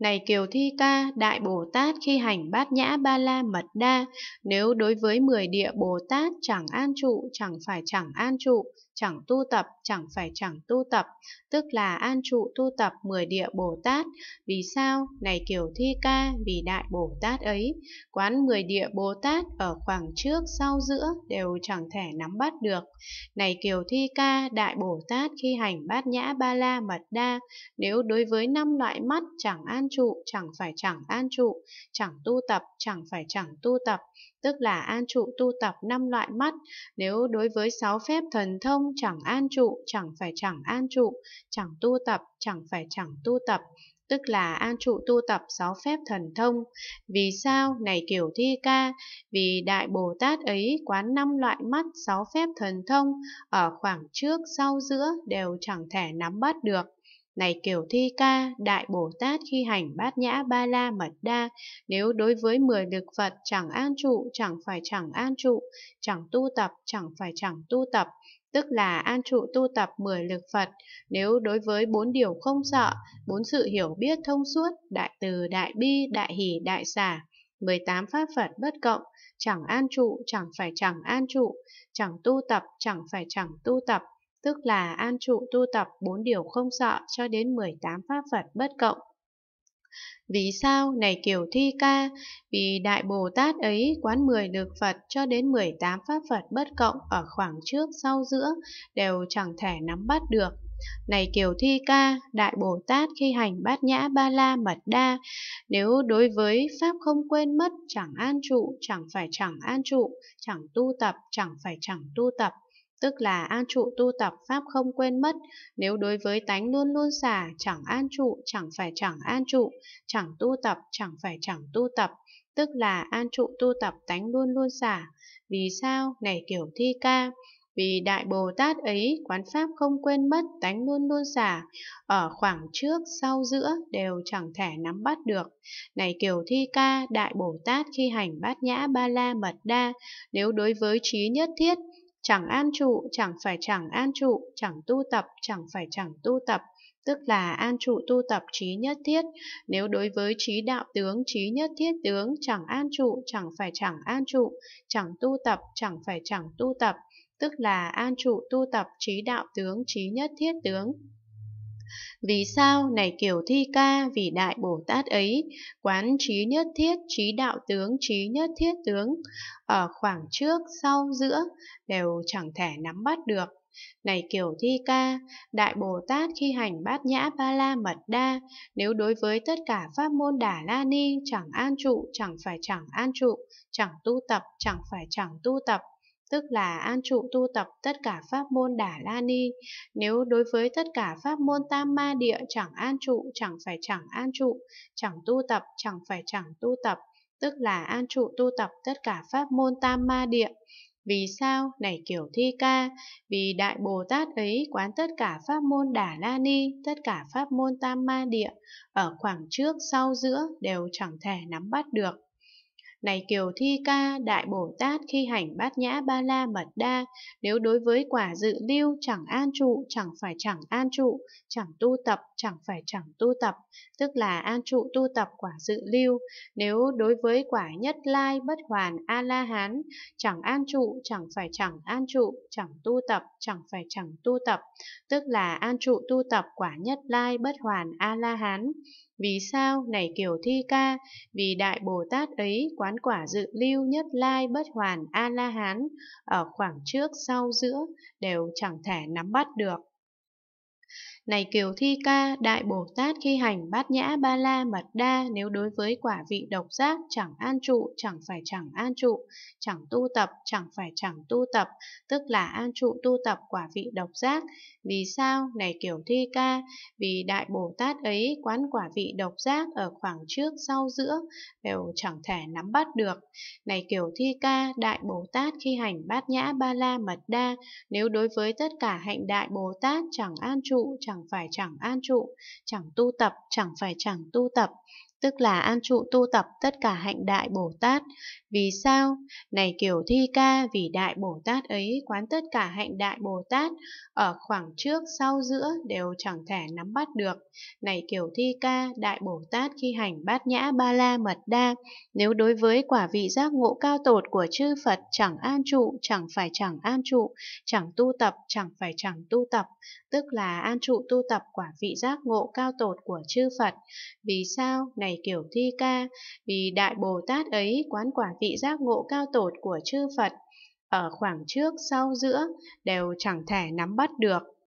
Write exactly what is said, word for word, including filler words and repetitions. Này Kiều Thi Ca, Đại Bồ Tát khi hành bát nhã ba la mật đa, nếu đối với mười địa Bồ Tát chẳng an trụ, chẳng phải chẳng an trụ, chẳng tu tập, chẳng phải chẳng tu tập, tức là an trụ tu tập mười địa Bồ Tát. Vì sao? Này Kiều Thi Ca, vì Đại Bồ Tát ấy, quán mười địa Bồ Tát ở khoảng trước, sau, giữa đều chẳng thể nắm bắt được. Này Kiều Thi Ca, Đại Bồ Tát khi hành bát nhã ba la mật đa, nếu đối với năm loại mắt chẳng an trụ, chẳng phải chẳng an trụ, chẳng tu tập, chẳng phải chẳng tu tập, tức là an trụ tu tập năm loại mắt. Nếu đối với sáu phép thần thông chẳng an trụ, chẳng phải chẳng an trụ, chẳng tu tập, chẳng phải chẳng tu tập, tức là an trụ tu tập sáu phép thần thông. Vì sao? Này Kiều Thi Ca, vì Đại Bồ Tát ấy quán năm loại mắt, sáu phép thần thông ở khoảng trước, sau, giữa đều chẳng thể nắm bắt được. Này Kiều Thi Ca, Đại Bồ Tát khi hành bát nhã ba la mật đa, nếu đối với mười lực Phật chẳng an trụ, chẳng phải chẳng an trụ, chẳng tu tập, chẳng phải chẳng tu tập, tức là an trụ tu tập mười lực Phật. Nếu đối với bốn điều không sợ, bốn sự hiểu biết thông suốt, đại từ, đại bi, đại hỷ, đại xả, mười tám pháp Phật bất cộng, chẳng an trụ, chẳng phải chẳng an trụ, chẳng tu tập, chẳng phải chẳng tu tập, tức là an trụ tu tập bốn điều không sợ cho đến mười tám pháp Phật bất cộng. Vì sao? Này Kiều Thi Ca, vì Đại Bồ Tát ấy quán mười lực Phật cho đến mười tám pháp Phật bất cộng ở khoảng trước, sau, giữa đều chẳng thể nắm bắt được. Này Kiều Thi Ca, Đại Bồ Tát khi hành bát nhã ba la mật đa, nếu đối với pháp không quên mất chẳng an trụ, chẳng phải chẳng an trụ, chẳng tu tập, chẳng phải chẳng tu tập, tức là an trụ tu tập pháp không quên mất. Nếu đối với tánh luôn luôn xả chẳng an trụ, chẳng phải chẳng an trụ, chẳng tu tập, chẳng phải chẳng tu tập, tức là an trụ tu tập tánh luôn luôn xả. Vì sao? Này Kiều Thi Ca, vì Đại Bồ Tát ấy quán pháp không quên mất tánh luôn luôn xả ở khoảng trước, sau, giữa đều chẳng thể nắm bắt được. Này Kiều Thi Ca, Đại Bồ Tát khi hành bát nhã ba la mật đa, nếu đối với trí nhất thiết chẳng an trụ, chẳng phải chẳng an trụ, chẳng tu tập, chẳng phải chẳng tu tập, tức là an trụ tu tập trí nhất thiết. Nếu đối với trí đạo tướng, trí nhất thiết tướng chẳng an trụ, chẳng phải chẳng an trụ, chẳng tu tập, chẳng phải chẳng tu tập, tức là an trụ tu tập trí đạo tướng, trí nhất thiết tướng. Vì sao? Này Kiều Thi Ca, vì Đại Bồ Tát ấy quán trí nhất thiết, trí đạo tướng, trí nhất thiết tướng ở khoảng trước, sau, giữa đều chẳng thể nắm bắt được. Này Kiều Thi Ca, Đại Bồ Tát khi hành bát nhã ba la mật đa, nếu đối với tất cả pháp môn Đà La Ni chẳng an trụ, chẳng phải chẳng an trụ, chẳng tu tập, chẳng phải chẳng tu tập, tức là an trụ tu tập tất cả pháp môn Đà La Ni. Nếu đối với tất cả pháp môn Tam Ma Địa chẳng an trụ, chẳng phải chẳng an trụ, chẳng tu tập, chẳng phải chẳng tu tập, tức là an trụ tu tập tất cả pháp môn Tam Ma Địa. Vì sao? Này Kiều Thi Ca, vì Đại Bồ Tát ấy quán tất cả pháp môn Đà La Ni, tất cả pháp môn Tam Ma Địa ở khoảng trước, sau, giữa đều chẳng thể nắm bắt được. Này Kiều Thi Ca, Đại Bồ Tát khi hành bát nhã ba la mật đa, nếu đối với quả dự lưu chẳng an trụ, chẳng phải chẳng an trụ, chẳng tu tập, chẳng phải chẳng tu tập, tức là an trụ tu tập quả dự lưu. Nếu đối với quả nhất lai bất hoàn a la hán chẳng an trụ, chẳng phải chẳng an trụ, chẳng tu tập, chẳng phải chẳng tu tập, tức là an trụ tu tập quả nhất lai bất hoàn a la hán. Vì sao? Này Kiều Thi Ca, vì Đại Bồ Tát ấy quán quả dự lưu nhất lai bất hoàn a la hán ở khoảng trước, sau, giữa đều chẳng thể nắm bắt được. Này Kiều Thi Ca, Đại Bồ Tát khi hành bát nhã ba la mật đa, nếu đối với quả vị độc giác chẳng an trụ, chẳng phải chẳng an trụ, chẳng tu tập, chẳng phải chẳng tu tập, tức là an trụ tu tập quả vị độc giác. Vì sao? Này Kiều Thi Ca, vì Đại Bồ Tát ấy quán quả vị độc giác ở khoảng trước, sau, giữa đều chẳng thể nắm bắt được. Này Kiều Thi Ca, Đại Bồ Tát khi hành bát nhã ba la mật đa, nếu đối với tất cả hạnh Đại Bồ Tát chẳng an trụ, chẳng phải chẳng an trụ, chẳng tu tập, chẳng phải chẳng tu tập, tức là an trụ tu tập tất cả hạnh Đại Bồ Tát. Vì sao? Này Kiều Thi Ca, vì Đại Bồ Tát ấy quán tất cả hạnh Đại Bồ Tát, ở khoảng trước, sau, giữa đều chẳng thể nắm bắt được. Này Kiều Thi Ca, Đại Bồ Tát khi hành bát nhã ba la mật đa, nếu đối với quả vị giác ngộ cao tột của chư Phật chẳng an trụ, chẳng phải chẳng an trụ, chẳng tu tập, chẳng phải chẳng tu tập, tức là an trụ tu tập quả vị giác ngộ cao tột của chư Phật. Vì sao? Này Kiều Thi Ca, vì Đại Bồ Tát ấy quán quả vị giác ngộ cao tột của chư Phật, ở khoảng trước, sau, giữa đều chẳng thể nắm bắt được.